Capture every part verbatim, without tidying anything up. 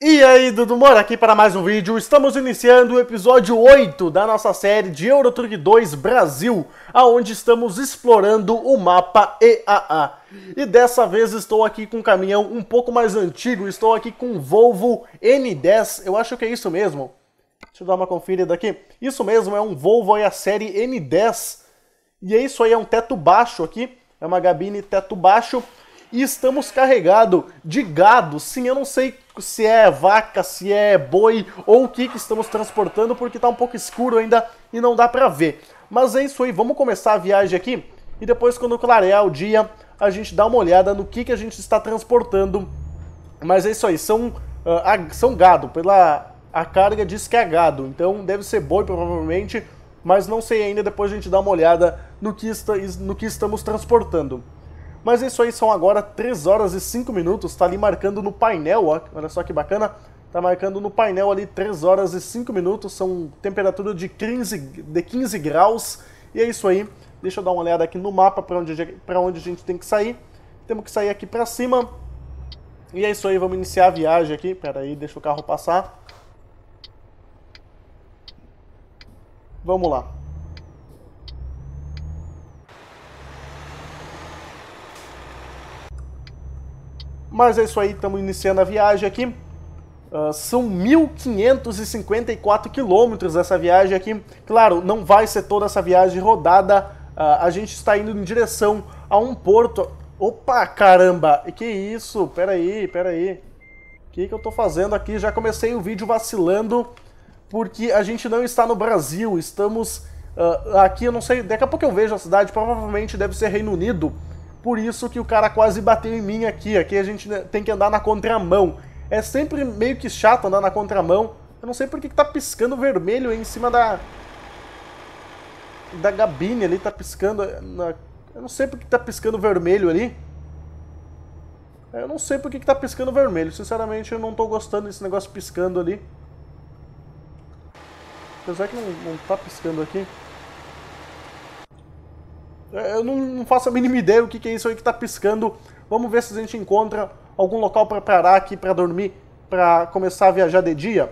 E aí, Dudu Moura aqui para mais um vídeo. Estamos iniciando o episódio oito da nossa série de Euro Truck dois Brasil, aonde estamos explorando o mapa E A A. E dessa vez estou aqui com um caminhão um pouco mais antigo, estou aqui com um Volvo N dez, eu acho que é isso mesmo. Deixa eu dar uma conferida aqui. Isso mesmo, é um Volvo aí, a série N dez. E é isso aí, é um teto baixo aqui, é uma gabine teto baixo. E estamos carregados de gado, sim, eu não sei se é vaca, se é boi ou o que que estamos transportando, porque tá um pouco escuro ainda e não dá pra ver. Mas é isso aí, vamos começar a viagem aqui e depois, quando clarear o dia, a gente dá uma olhada no que que a gente está transportando. Mas é isso aí, são, uh, são gado, pela a carga diz que é gado, então deve ser boi provavelmente, mas não sei ainda, depois a gente dá uma olhada no que, está, no que estamos transportando. Mas isso aí, são agora três horas e cinco minutos, tá ali marcando no painel, ó, olha só que bacana, tá marcando no painel ali três horas e cinco minutos, são temperatura de quinze graus, e é isso aí. Deixa eu dar uma olhada aqui no mapa para onde, pra onde a gente tem que sair, temos que sair aqui para cima, e é isso aí, vamos iniciar a viagem aqui, pera aí, deixa o carro passar. Vamos lá. Mas é isso aí, estamos iniciando a viagem aqui. Uh, são mil quinhentos e cinquenta e quatro quilômetros essa viagem aqui. Claro, não vai ser toda essa viagem rodada. Uh, a gente está indo em direção a um porto. Opa, caramba! Que isso? Pera aí, pera aí. O que que eu tô fazendo aqui? Já comecei o vídeo vacilando, porque a gente não está no Brasil. Estamos uh, aqui, eu não sei, daqui a pouco eu vejo a cidade, provavelmente deve ser Reino Unido. Por isso que o cara quase bateu em mim aqui. Aqui a gente tem que andar na contramão. É sempre meio que chato andar na contramão. Eu não sei por que que tá piscando vermelho aí em cima da... Da gabine ali, tá piscando... Na... Eu não sei por que tá piscando vermelho ali. Eu não sei por que que tá piscando vermelho. Sinceramente, eu não tô gostando desse negócio piscando ali. Apesar que não, não tá piscando aqui. Eu não, não faço a mínima ideia o que que é isso aí que tá piscando. Vamos ver se a gente encontra algum local para parar aqui, para dormir, para começar a viajar de dia.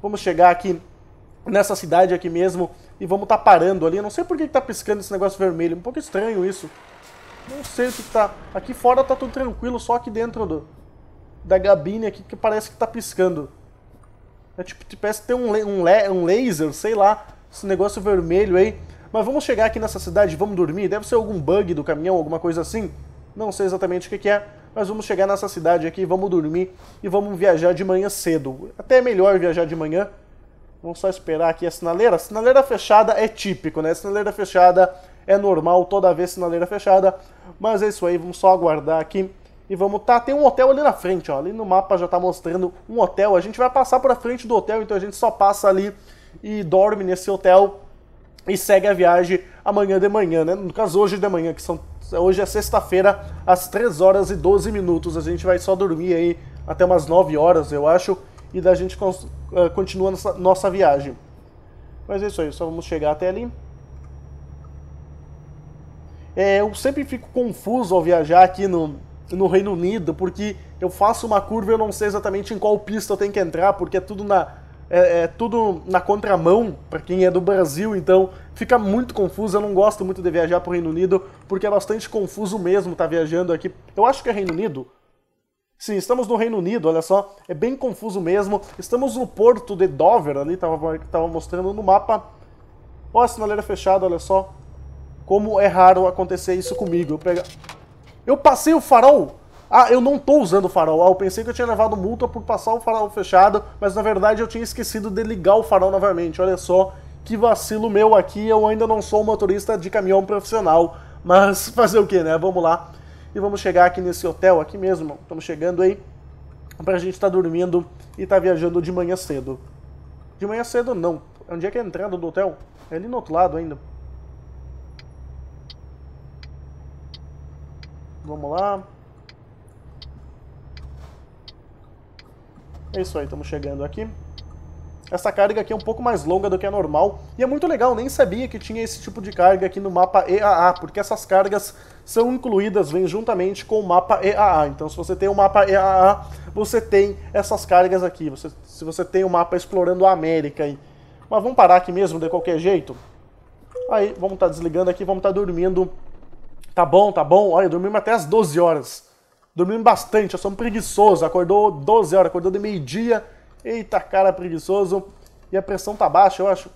Vamos chegar aqui nessa cidade aqui mesmo e vamos tá parando ali. Eu não sei por que que tá piscando esse negócio vermelho, um pouco estranho isso. Não sei o que que tá... Aqui fora tá tudo tranquilo, só aqui dentro do, da gabine aqui que parece que tá piscando. É tipo, parece que tem um, um, um laser, sei lá, esse negócio vermelho aí. Mas vamos chegar aqui nessa cidade, vamos dormir. Deve ser algum bug do caminhão, alguma coisa assim. Não sei exatamente o que que é, mas vamos chegar nessa cidade aqui, vamos dormir e vamos viajar de manhã cedo. Até é melhor viajar de manhã. Vamos só esperar aqui a sinaleira. Sinaleira fechada é típico, né? Sinaleira fechada é normal, toda vez sinaleira fechada. Mas é isso aí, vamos só aguardar aqui e vamos tá... Tem um hotel ali na frente, ó. Ali no mapa já tá mostrando um hotel. A gente vai passar pra frente do hotel, então a gente só passa ali e dorme nesse hotel. E segue a viagem amanhã de manhã, né? No caso, hoje de manhã, que são... Hoje é sexta-feira, às três horas e doze minutos. A gente vai só dormir aí até umas nove horas, eu acho. E daí a gente cons... uh, continua nossa, nossa viagem. Mas é isso aí, só vamos chegar até ali. É, eu sempre fico confuso ao viajar aqui no, no Reino Unido, porque eu faço uma curva e eu não sei exatamente em qual pista eu tenho que entrar, porque é tudo na... É, é tudo na contramão, para quem é do Brasil, então fica muito confuso. Eu não gosto muito de viajar pro Reino Unido, porque é bastante confuso mesmo tá viajando aqui. Eu acho que é Reino Unido. Sim, estamos no Reino Unido, olha só, é bem confuso mesmo. Estamos no porto de Dover, ali, tava, tava mostrando no mapa. Ó, a sinaleira fechada, olha só. Como é raro acontecer isso comigo. Eu, pego... eu passei o farol! Ah, eu não tô usando o farol. Ah, eu pensei que eu tinha levado multa por passar o farol fechado, mas na verdade eu tinha esquecido de ligar o farol novamente. Olha só, que vacilo meu aqui. Eu ainda não sou motorista de caminhão profissional, mas fazer o que, né? Vamos lá. E vamos chegar aqui nesse hotel, aqui mesmo. Estamos chegando aí pra gente estar dormindo e tá viajando de manhã cedo. De manhã cedo não. Onde é que é a entrada do hotel? É ali no outro lado ainda. Vamos lá. É isso aí, estamos chegando aqui. Essa carga aqui é um pouco mais longa do que é normal. E é muito legal, nem sabia que tinha esse tipo de carga aqui no mapa E A A, porque essas cargas são incluídas, vêm juntamente com o mapa E A A. Então se você tem o mapa E A A, você tem essas cargas aqui. Você, se você tem o mapa explorando a América aí. Mas vamos parar aqui mesmo, de qualquer jeito. Aí, vamos estar tá desligando aqui, vamos estar tá dormindo. Tá bom, tá bom. Olha, dormimos até as doze horas. Dormimos bastante, eu sou um preguiçoso. Acordou doze horas, acordou de meio-dia. Eita, cara, preguiçoso. E a pressão tá baixa, eu acho.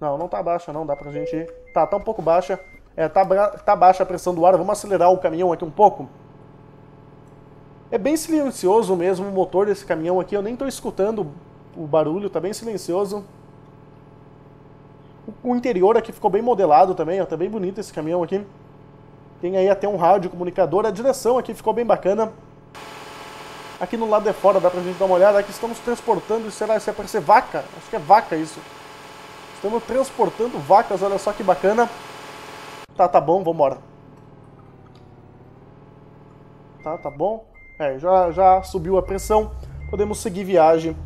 Não, não tá baixa não, dá pra gente ir. Tá, tá um pouco baixa. É, tá, tá baixa a pressão do ar. Vamos acelerar o caminhão aqui um pouco. É bem silencioso mesmo o motor desse caminhão aqui. Eu nem tô escutando o barulho, tá bem silencioso. O interior aqui ficou bem modelado também, ó, tá bem bonito esse caminhão aqui. Tem aí até um rádio comunicador, a direção aqui ficou bem bacana. Aqui no lado de fora dá pra gente dar uma olhada, aqui estamos transportando, sei lá, se aparecer vaca, acho que é vaca isso. Estamos transportando vacas, olha só que bacana. Tá, tá bom, vambora. Tá, tá bom. É, já, já subiu a pressão, podemos seguir viagem.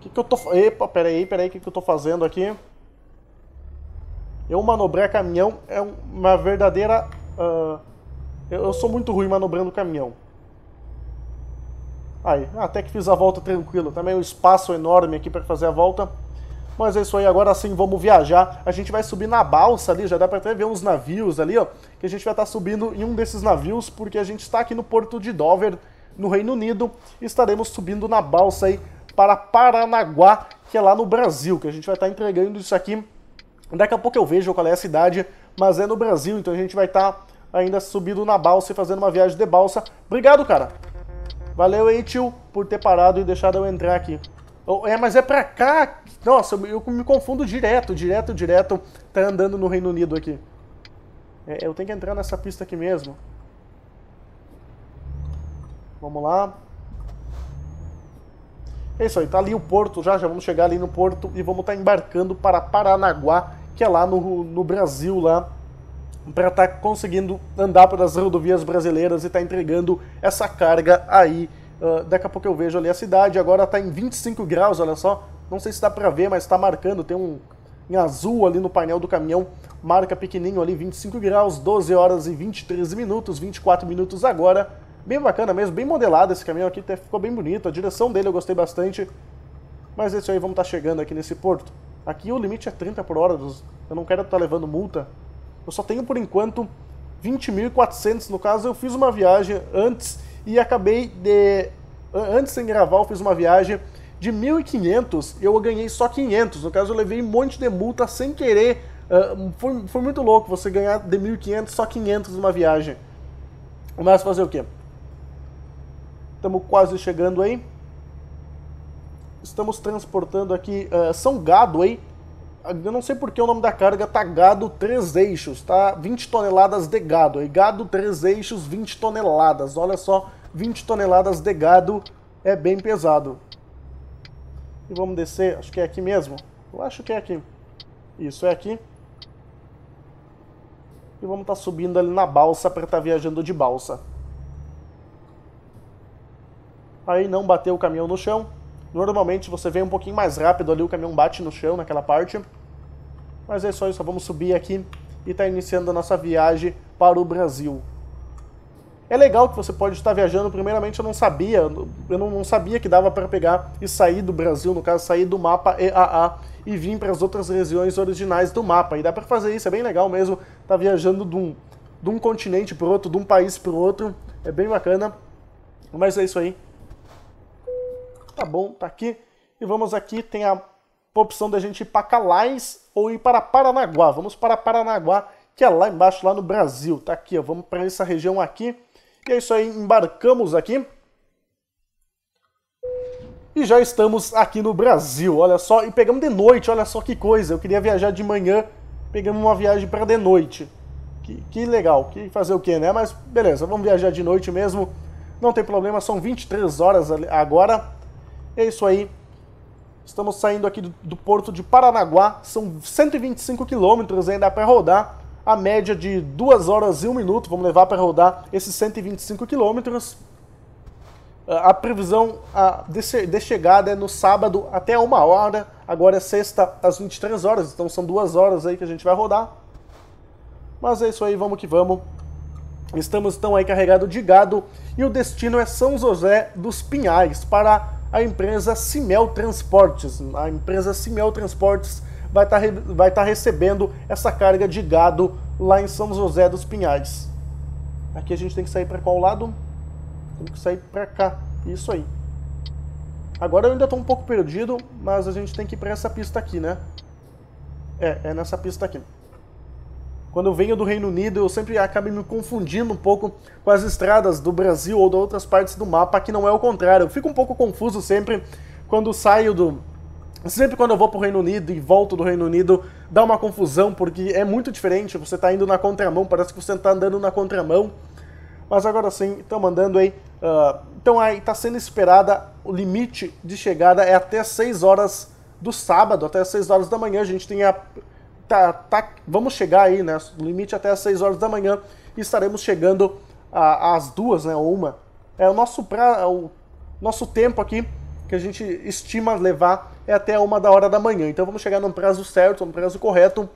Que que eu tô... Epa, peraí, peraí, o que, que eu tô fazendo aqui? Eu manobrar caminhão é uma verdadeira... Uh, eu, eu sou muito ruim manobrando caminhão. Aí, até que fiz a volta tranquilo. Também um espaço enorme aqui para fazer a volta. Mas é isso aí, agora sim vamos viajar. A gente vai subir na balsa ali, já dá pra até ver uns navios ali, ó. Que a gente vai estar tá subindo em um desses navios, porque a gente está aqui no porto de Dover, no Reino Unido. E estaremos subindo na balsa aí para Paranaguá, que é lá no Brasil, que a gente vai estar entregando isso aqui. Daqui a pouco eu vejo qual é a cidade, mas é no Brasil, então a gente vai estar ainda subindo na balsa e fazendo uma viagem de balsa. Obrigado, cara! Valeu aí, tio, por ter parado e deixado eu entrar aqui. Oh, é, mas é pra cá! Nossa, eu, eu me confundo direto, direto, direto, tá andando no Reino Unido aqui. É, eu tenho que entrar nessa pista aqui mesmo. Vamos lá. É isso aí, tá ali o porto já, já vamos chegar ali no porto e vamos estar tá embarcando para Paranaguá, que é lá no, no Brasil, lá, para estar tá conseguindo andar pelas rodovias brasileiras e estar tá entregando essa carga aí. Uh, daqui a pouco eu vejo ali a cidade, agora tá em vinte e cinco graus, olha só, não sei se dá para ver, mas tá marcando, tem um em azul ali no painel do caminhão, marca pequenininho ali, vinte e cinco graus, doze horas e vinte e três minutos, vinte e quatro minutos agora. Bem bacana mesmo, bem modelado esse caminhão aqui, até ficou bem bonito, a direção dele eu gostei bastante. Mas é isso aí, vamos estar chegando aqui nesse porto. Aqui o limite é trinta por hora, dos... eu não quero estar levando multa. Eu só tenho por enquanto vinte mil e quatrocentos, no caso eu fiz uma viagem antes e acabei de... Antes sem gravar eu fiz uma viagem de mil e quinhentos e eu ganhei só quinhentos, no caso eu levei um monte de multa sem querer. Uh, foi, foi muito louco você ganhar de mil e quinhentos só quinhentos numa viagem. Mas fazer o quê? Estamos quase chegando aí. Estamos transportando aqui uh, São Gado aí. Eu não sei porque o nome da carga tá gado três eixos, tá? vinte toneladas de gado aí. Gado três eixos, vinte toneladas. Olha só, vinte toneladas de gado é bem pesado. E vamos descer, acho que é aqui mesmo. Eu acho que é aqui. Isso, é aqui. E vamos estar tá subindo ali na balsa para estar tá viajando de balsa. Aí não bateu o caminhão no chão. Normalmente você vem um pouquinho mais rápido ali, o caminhão bate no chão naquela parte. Mas é só isso, vamos subir aqui e tá iniciando a nossa viagem para o Brasil. É legal que você pode estar viajando, primeiramente eu não sabia, eu não, não sabia que dava para pegar e sair do Brasil, no caso sair do mapa E A A e vir para as outras regiões originais do mapa. E dá para fazer isso, é bem legal mesmo, tá viajando de um, de um continente para outro, de um país para o outro, é bem bacana. Mas é isso aí. Tá bom, tá aqui. E vamos aqui, tem a opção da gente ir para Calais ou ir para Paranaguá. Vamos para Paranaguá, que é lá embaixo, lá no Brasil. Tá aqui, ó. Vamos para essa região aqui. E é isso aí, embarcamos aqui. E já estamos aqui no Brasil, olha só. E pegamos de noite, olha só que coisa. Eu queria viajar de manhã, pegamos uma viagem para de noite. Que, que legal, que fazer o quê, né? Mas beleza, vamos viajar de noite mesmo. Não tem problema, são vinte e três horas agora. É isso aí, estamos saindo aqui do, do porto de Paranaguá, são cento e vinte e cinco quilômetros, ainda para rodar, a média de duas horas e um minuto, vamos levar para rodar esses cento e vinte e cinco quilômetros. A previsão a, de, de chegada é no sábado até uma hora, agora é sexta às vinte e três horas, então são duas horas aí que a gente vai rodar. Mas é isso aí, vamos que vamos. Estamos então aí carregados de gado e o destino é São José dos Pinhais para a empresa Simel Transportes. A empresa Simel Transportes vai estar vai estar recebendo essa carga de gado lá em São José dos Pinhais. Aqui a gente tem que sair para qual lado? Tem que sair para cá. Isso aí. Agora eu ainda estou um pouco perdido, mas a gente tem que ir para essa pista aqui, né? É, é nessa pista aqui. Quando eu venho do Reino Unido, eu sempre acabo me confundindo um pouco com as estradas do Brasil ou de outras partes do mapa, que não é o contrário. Eu fico um pouco confuso sempre quando saio do... Sempre quando eu vou pro Reino Unido e volto do Reino Unido, dá uma confusão, porque é muito diferente. Você tá indo na contramão, parece que você tá andando na contramão. Mas agora sim, estamos andando aí. Uh, então aí tá sendo esperada, o limite de chegada é até seis horas do sábado, até seis horas da manhã. A gente tem a... Tá, tá, vamos chegar aí, né, limite até às seis horas da manhã e estaremos chegando a, às duas, né, ou uma. É, o, nosso pra, o nosso tempo aqui que a gente estima levar é até uma da hora da manhã, então vamos chegar num prazo certo, num prazo correto.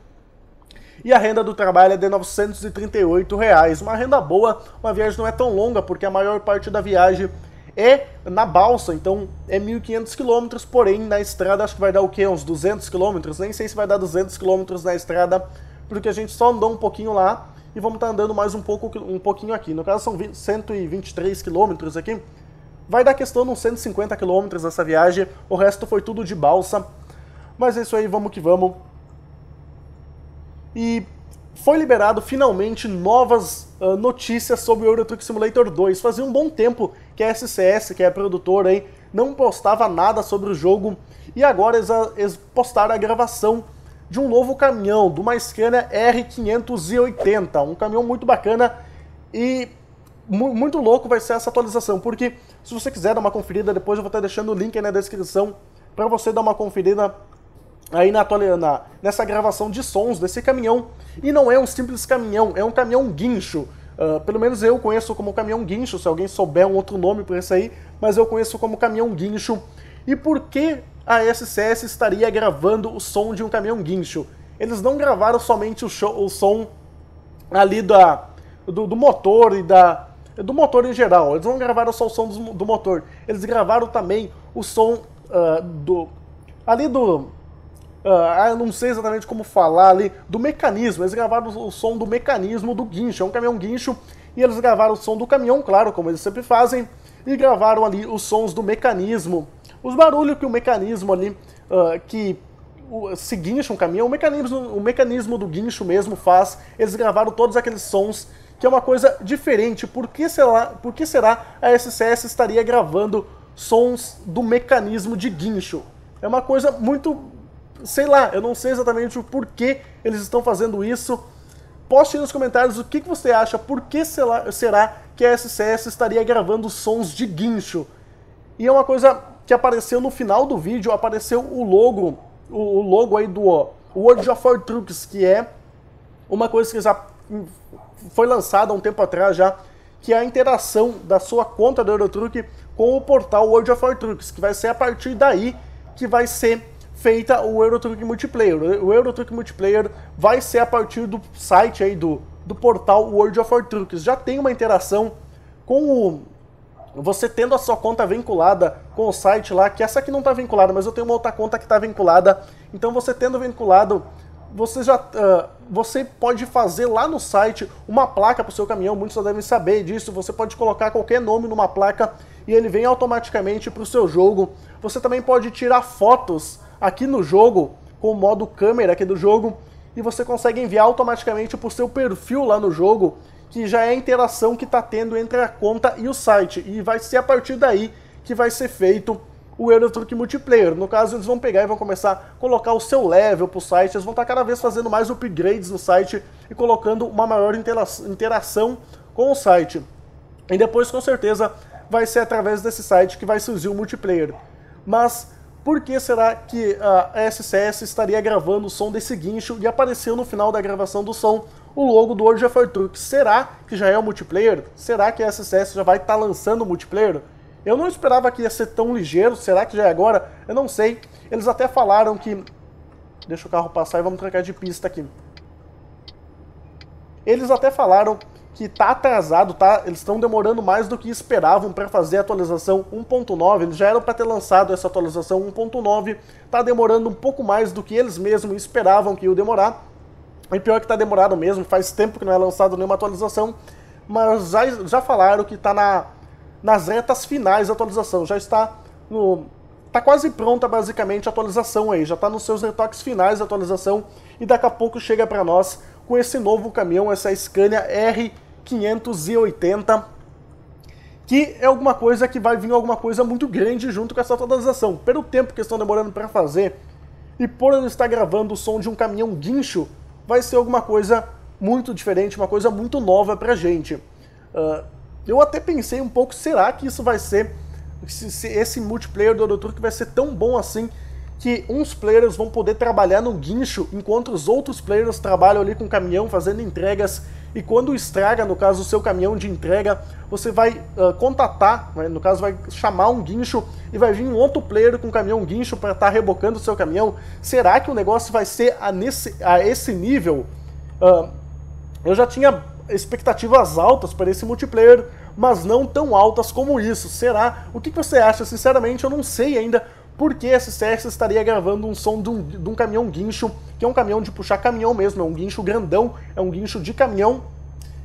E a renda do trabalho é de novecentos e trinta e oito reais, uma renda boa, uma viagem não é tão longa, porque a maior parte da viagem é na balsa, então é mil e quinhentos quilômetros, porém na estrada acho que vai dar o quê? Uns duzentos quilômetros? Nem sei se vai dar duzentos quilômetros na estrada, porque a gente só andou um pouquinho lá e vamos estar tá andando mais um, pouco, um pouquinho aqui. No caso são cento e vinte e três quilômetros aqui, vai dar questão de uns cento e cinquenta quilômetros essa viagem, o resto foi tudo de balsa. Mas é isso aí, vamos que vamos. E... foi liberado finalmente novas uh, notícias sobre o Euro Truck Simulator dois. Fazia um bom tempo que a S C S, que é a produtora aí, não postava nada sobre o jogo. E agora eles, a, eles postaram a gravação de um novo caminhão, de uma Scania R quinhentos e oitenta. Um caminhão muito bacana e mu muito louco vai ser essa atualização. Porque se você quiser dar uma conferida, depois eu vou estar deixando o link aí na descrição para você dar uma conferida aí na, na, nessa gravação de sons desse caminhão. E não é um simples caminhão, é um caminhão guincho. Uh, pelo menos eu conheço como caminhão guincho, se alguém souber um outro nome por isso aí, mas eu conheço como caminhão guincho. E por que a S C S estaria gravando o som de um caminhão guincho? Eles não gravaram somente o, show, o som ali da, do, do motor e da... do motor em geral, eles não gravaram só o som do, do motor, eles gravaram também o som uh, do... ali do... Uh, eu não sei exatamente como falar ali, do mecanismo. Eles gravaram o som do mecanismo do guincho, é um caminhão guincho, e eles gravaram o som do caminhão, claro, como eles sempre fazem, e gravaram ali os sons do mecanismo, os barulhos que o mecanismo ali, uh, que uh, se guincha um caminhão, o mecanismo, o mecanismo do guincho mesmo faz. Eles gravaram todos aqueles sons, que é uma coisa diferente. Por que será, por que será a S C S estaria gravando sons do mecanismo de guincho? É uma coisa muito... sei lá, eu não sei exatamente o porquê eles estão fazendo isso. Poste aí nos comentários o que, que você acha, por que será, será que a S C S estaria gravando sons de guincho. E é uma coisa que apareceu no final do vídeo, apareceu o logo, o, o logo aí do World of Trucks, que é uma coisa que já foi lançada há um tempo atrás já, que é a interação da sua conta do Euro Truck com o portal World of Trucks, que vai ser a partir daí que vai ser feita o Euro Truck Multiplayer. O Euro Truck Multiplayer vai ser a partir do site aí do, do portal World of Trucks. Já tem uma interação com o... você tendo a sua conta vinculada com o site lá, que essa aqui não está vinculada, mas eu tenho uma outra conta que está vinculada. Então você tendo vinculado, você já uh, você pode fazer lá no site uma placa para o seu caminhão, muitos já devem saber disso. Você pode colocar qualquer nome numa placa e ele vem automaticamente para o seu jogo. Você também pode tirar fotos aqui no jogo, com o modo câmera aqui do jogo, e você consegue enviar automaticamente para o seu perfil lá no jogo, que já é a interação que está tendo entre a conta e o site, e vai ser a partir daí que vai ser feito o Euro Truck Multiplayer. No caso, eles vão pegar e vão começar a colocar o seu level para o site, eles vão estar tá cada vez fazendo mais upgrades no site e colocando uma maior interação com o site. E depois, com certeza, vai ser através desse site que vai surgir o multiplayer. Mas... por que será que a S C S estaria gravando o som desse guincho e apareceu no final da gravação do som o logo do World of Trucks? Será que já é o multiplayer? Será que a S C S já vai estar tá lançando o multiplayer? Eu não esperava que ia ser tão ligeiro, será que já é agora? Eu não sei. Eles até falaram que... deixa o carro passar e vamos trocar de pista aqui. Eles até falaram que tá atrasado, tá? Eles estão demorando mais do que esperavam para fazer a atualização um ponto nove. Eles já eram para ter lançado essa atualização um ponto nove, tá demorando um pouco mais do que eles mesmos esperavam que ia demorar. E pior que tá demorado mesmo, faz tempo que não é lançado nenhuma atualização, mas já, já falaram que tá na, nas retas finais da atualização, já está no... Tá quase pronta basicamente a atualização aí, já tá nos seus retoques finais da atualização e daqui a pouco chega para nós com esse novo caminhão, essa Scania R quinhentos e oitenta, que é alguma coisa que vai vir alguma coisa muito grande junto com essa atualização. Pelo tempo que estão demorando para fazer e por eu estar gravando o som de um caminhão guincho, vai ser alguma coisa muito diferente, uma coisa muito nova pra gente. Uh, eu até pensei um pouco, será que isso vai ser, se esse multiplayer do Euro Truck vai ser tão bom assim que uns players vão poder trabalhar no guincho enquanto os outros players trabalham ali com o caminhão fazendo entregas, e quando estraga, no caso, o seu caminhão de entrega, você vai uh, contatar, né, no caso vai chamar um guincho e vai vir um outro player com o caminhão guincho para estar tá rebocando o seu caminhão. Será que o negócio vai ser a, nesse, a esse nível? Uh, eu já tinha expectativas altas para esse multiplayer, mas não tão altas como isso. Será? O que, que você acha? Sinceramente, eu não sei ainda por que a S C S estaria gravando um som de um, de um caminhão guincho, que é um caminhão de puxar caminhão mesmo, é um guincho grandão, é um guincho de caminhão.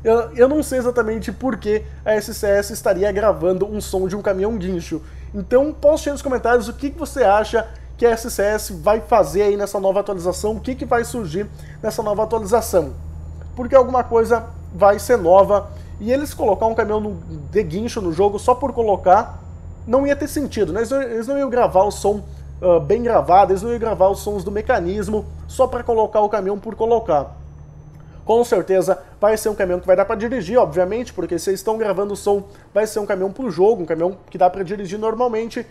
Eu, eu não sei exatamente por que a S C S estaria gravando um som de um caminhão guincho. Então, poste aí nos comentários o que, que você acha que a S C S vai fazer aí nessa nova atualização, o que, que vai surgir nessa nova atualização. Porque alguma coisa vai ser nova, e eles colocar um caminhão no, de guincho no jogo só por colocar não ia ter sentido, né? Eles não iam gravar o som uh, bem gravado, eles não iam gravar os sons do mecanismo só para colocar o caminhão por colocar. Com certeza vai ser um caminhão que vai dar para dirigir, obviamente, porque se eles estão gravando o som, vai ser um caminhão pro jogo, um caminhão que dá para dirigir normalmente,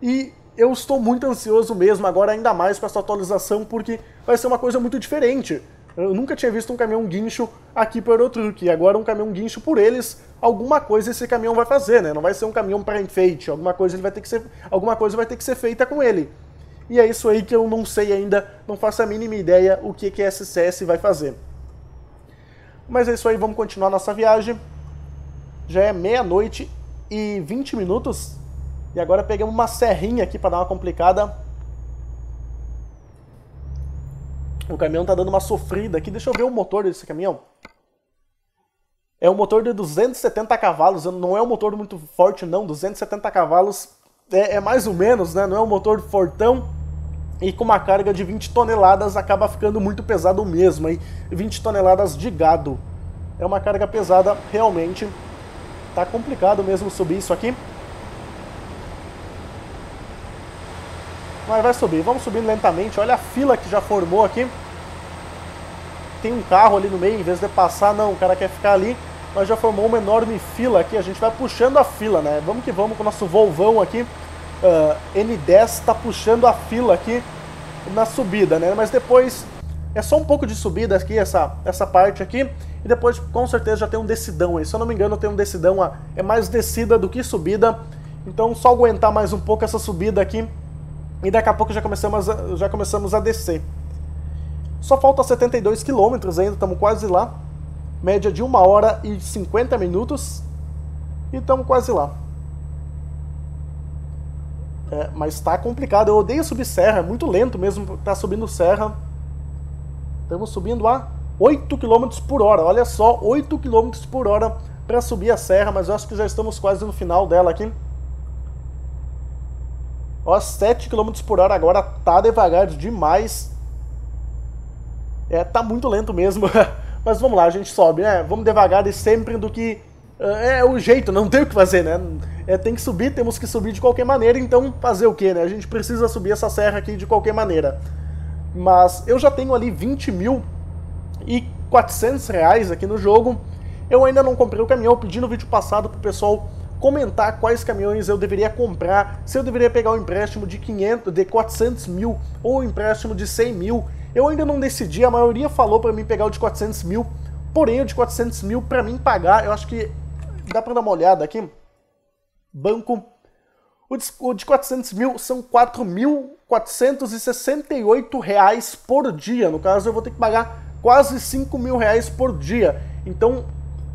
e eu estou muito ansioso mesmo agora, ainda mais com essa atualização, porque vai ser uma coisa muito diferente. Eu nunca tinha visto um caminhão guincho aqui para o Euro Truck, e agora um caminhão guincho por eles, alguma coisa esse caminhão vai fazer, né? Não vai ser um caminhão para enfeite, alguma coisa ele vai ter que ser, alguma coisa vai ter que ser feita com ele. E é isso aí que eu não sei ainda, não faço a mínima ideia o que que a S C S vai fazer. Mas é isso aí, vamos continuar nossa viagem. Já é meia-noite e vinte minutos, e agora pegamos uma serrinha aqui para dar uma complicada. O caminhão tá dando uma sofrida aqui, deixa eu ver o motor desse caminhão. É um motor de duzentos e setenta cavalos, não é um motor muito forte não, duzentos e setenta cavalos é, é mais ou menos, né? Não é um motor fortão, e com uma carga de vinte toneladas acaba ficando muito pesado mesmo, aí vinte toneladas de gado. É uma carga pesada realmente, tá complicado mesmo subir isso aqui. Mas vai subir, vamos subindo lentamente, olha a fila que já formou aqui. Tem um carro ali no meio, em vez de passar, não, o cara quer ficar ali. Mas já formou uma enorme fila aqui, a gente vai puxando a fila, né? Vamos que vamos com o nosso Volvão aqui. Uh, N dez tá puxando a fila aqui na subida, né? Mas depois é só um pouco de subida aqui, essa, essa parte aqui. E depois com certeza já tem um descidão aí, se eu não me engano tem um descidão, ah, é mais descida do que subida. Então só aguentar mais um pouco essa subida aqui. E daqui a pouco já começamos a, já começamos a descer. Só falta setenta e dois quilômetros ainda, estamos quase lá. Média de uma hora e cinquenta minutos. E estamos quase lá. É, mas está complicado, eu odeio subir serra, é muito lento mesmo tá subindo serra. Estamos subindo a oito quilômetros por hora, olha só, oito quilômetros por hora para subir a serra, mas eu acho que já estamos quase no final dela aqui. Ó, sete quilômetros por hora agora, tá devagar demais. É, tá muito lento mesmo. Mas vamos lá, a gente sobe, né? Vamos devagar e sempre do que... É, é o jeito, não tem o que fazer, né? É, tem que subir, temos que subir de qualquer maneira, então fazer o quê, né? A gente precisa subir essa serra aqui de qualquer maneira. Mas eu já tenho ali vinte mil e quatrocentos reais aqui no jogo. Eu ainda não comprei o caminhão, eu pedi no vídeo passado pro pessoal comentar quais caminhões eu deveria comprar, se eu deveria pegar um empréstimo de quinhentos, de quatrocentos mil ou um empréstimo de cem mil. Eu ainda não decidi, a maioria falou para mim pegar o de quatrocentos mil, porém o de quatrocentos mil para mim pagar, eu acho que dá para dar uma olhada aqui. Banco, o de quatrocentos mil são quatro mil quatrocentos e sessenta e oito reais por dia, no caso eu vou ter que pagar quase cinco mil reais por dia, então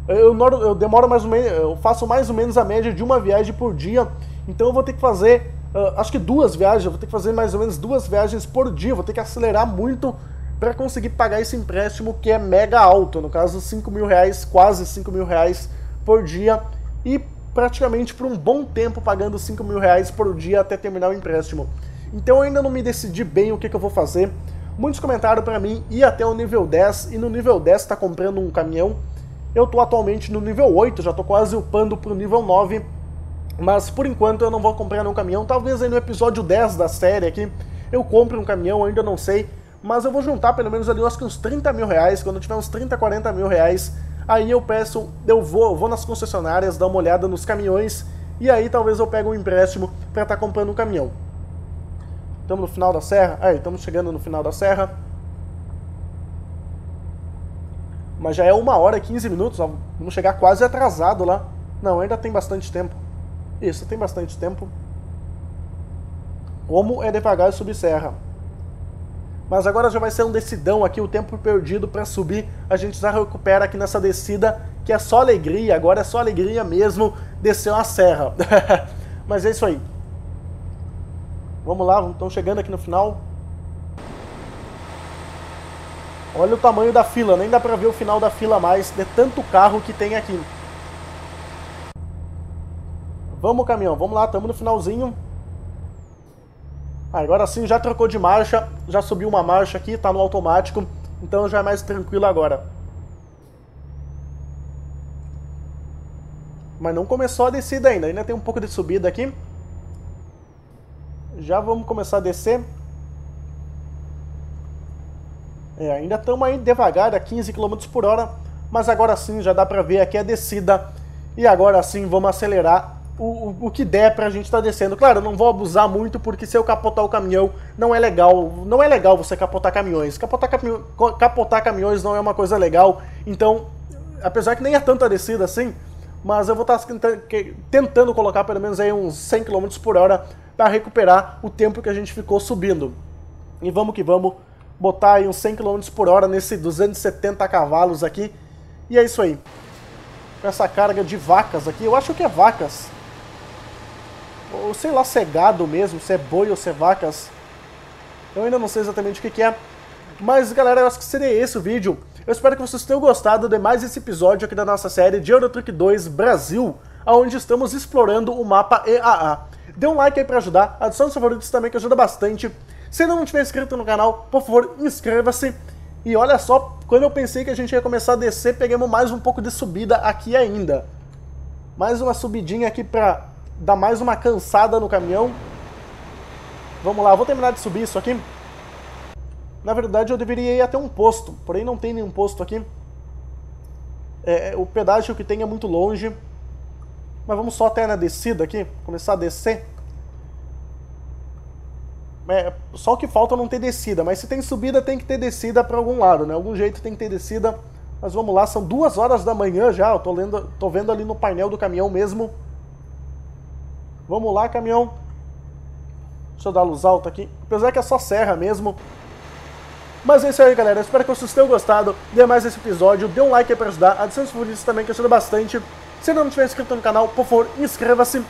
eu, eu demoro mais ou menos, eu faço mais ou menos a média de uma viagem por dia, então eu vou ter que fazer, uh, acho que duas viagens, eu vou ter que fazer mais ou menos duas viagens por dia, eu vou ter que acelerar muito para conseguir pagar esse empréstimo que é mega alto, no caso cinco mil reais, quase cinco mil reais por dia, e praticamente por um bom tempo pagando cinco mil reais por dia até terminar o empréstimo. Então eu ainda não me decidi bem o que, que eu vou fazer. Muitos comentaram para mim ir até o nível dez, e no nível dez tá comprando um caminhão. Eu tô atualmente no nível oito, já tô quase upando pro nível nove, mas por enquanto eu não vou comprar nenhum caminhão. Talvez aí no episódio dez da série aqui eu compre um caminhão, ainda não sei, mas eu vou juntar pelo menos ali, acho que uns trinta mil reais, quando tiver uns trinta, quarenta mil reais, aí eu peço, eu vou, eu vou nas concessionárias, dar uma olhada nos caminhões, e aí talvez eu pegue um empréstimo para estar tá comprando um caminhão. Estamos no final da serra? Aí, estamos chegando no final da serra. Mas já é uma hora e quinze minutos, ó. Vamos chegar quase atrasado lá. Não, ainda tem bastante tempo. Isso, tem bastante tempo. Como é devagar e subir serra. Mas agora já vai ser um descidão aqui, o tempo perdido para subir, a gente já recupera aqui nessa descida, que é só alegria, agora é só alegria mesmo, desceu a serra. Mas é isso aí. Vamos lá, estamos chegando aqui no final. Olha o tamanho da fila, nem dá para ver o final da fila mais, de tanto carro que tem aqui. Vamos, caminhão, vamos lá, estamos no finalzinho. Agora sim, já trocou de marcha, já subiu uma marcha aqui, tá no automático, então já é mais tranquilo agora. Mas não começou a descida ainda, ainda tem um pouco de subida aqui. Já vamos começar a descer. É, ainda estamos aí devagar, a quinze quilômetros por hora, mas agora sim já dá pra ver aqui a descida. E agora sim vamos acelerar. O, o, o que der pra gente tá descendo. Claro, eu não vou abusar muito, porque se eu capotar o caminhão, não é legal. Não é legal você capotar caminhões. Capotar, caminho, capotar caminhões não é uma coisa legal. Então, apesar que nem é tanta descida assim, mas eu vou estar tentando, tentando colocar pelo menos aí uns cem quilômetros por hora para recuperar o tempo que a gente ficou subindo. E vamos que vamos botar aí uns cem quilômetros por hora nesse duzentos e setenta cavalos aqui. E é isso aí. Com essa carga de vacas aqui, eu acho que é vacas. Ou sei lá se é gado mesmo, se é boi ou se é vacas. Eu ainda não sei exatamente o que, que é. Mas galera, eu acho que seria esse o vídeo. Eu espero que vocês tenham gostado de mais esse episódio aqui da nossa série de Euro Truck dois Brasil, onde estamos explorando o mapa E A A. Dê um like aí pra ajudar, adicione os favoritos também que ajuda bastante. Se ainda não tiver inscrito no canal, por favor, inscreva-se. E olha só, quando eu pensei que a gente ia começar a descer, pegamos mais um pouco de subida aqui ainda. Mais uma subidinha aqui pra... dá mais uma cansada no caminhão. Vamos lá, vou terminar de subir isso aqui. Na verdade eu deveria ir até um posto, porém não tem nenhum posto aqui. É, o pedágio que tem é muito longe. Mas vamos só até na descida aqui, começar a descer. É, só o que falta não ter descida, mas se tem subida tem que ter descida para algum lado, né? Algum jeito tem que ter descida. Mas vamos lá, são duas horas da manhã já, eu tô, lendo, tô vendo ali no painel do caminhão mesmo. Vamos lá, caminhão. Deixa eu dar luz alta aqui. Apesar que é só serra mesmo. Mas é isso aí, galera. Eu espero que vocês tenham gostado de mais esse episódio. Dê um like aí pra ajudar. Adicione os favoritos também, que ajuda bastante. Se ainda não estiver inscrito no canal, por favor, inscreva-se.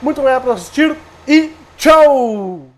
Muito obrigado por assistir e tchau!